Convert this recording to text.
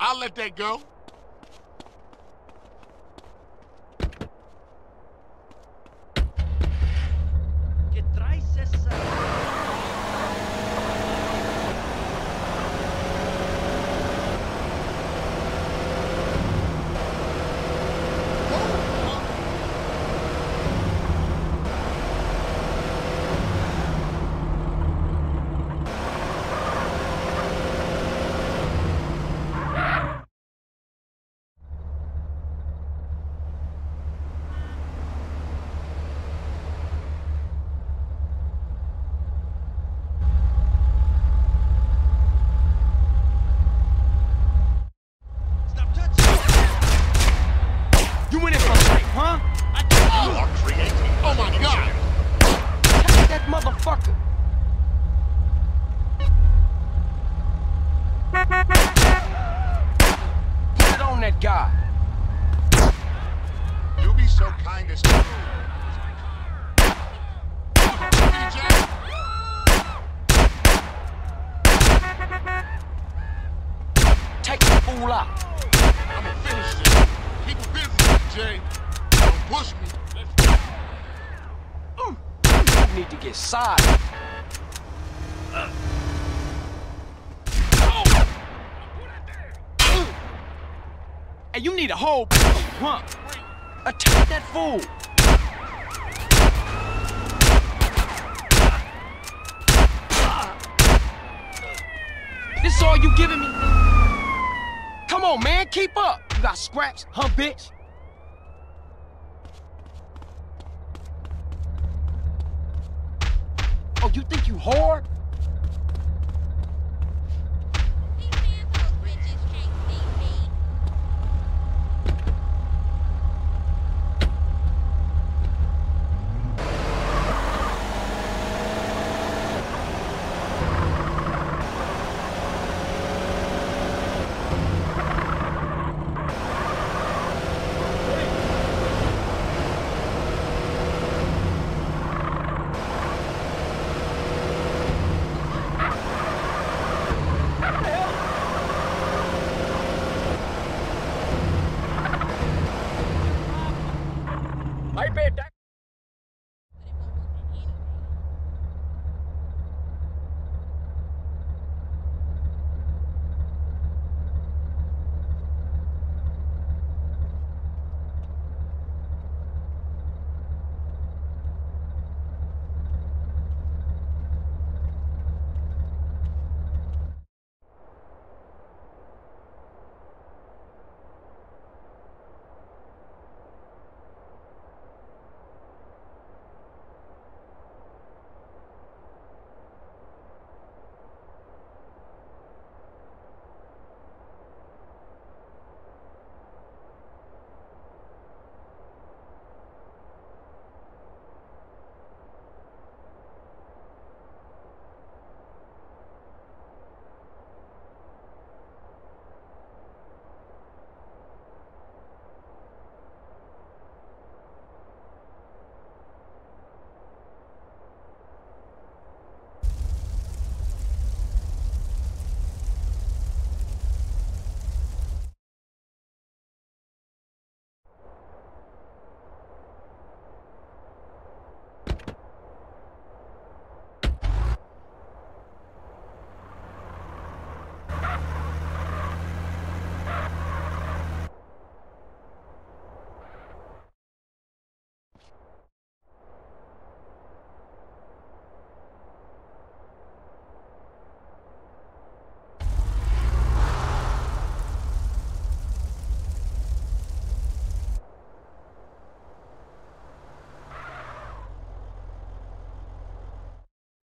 I'll let that go. And you need a whole pump. Attack that fool. This all you giving me? Come on, man, keep up. You got scraps, huh, bitch? Oh, you think you hard?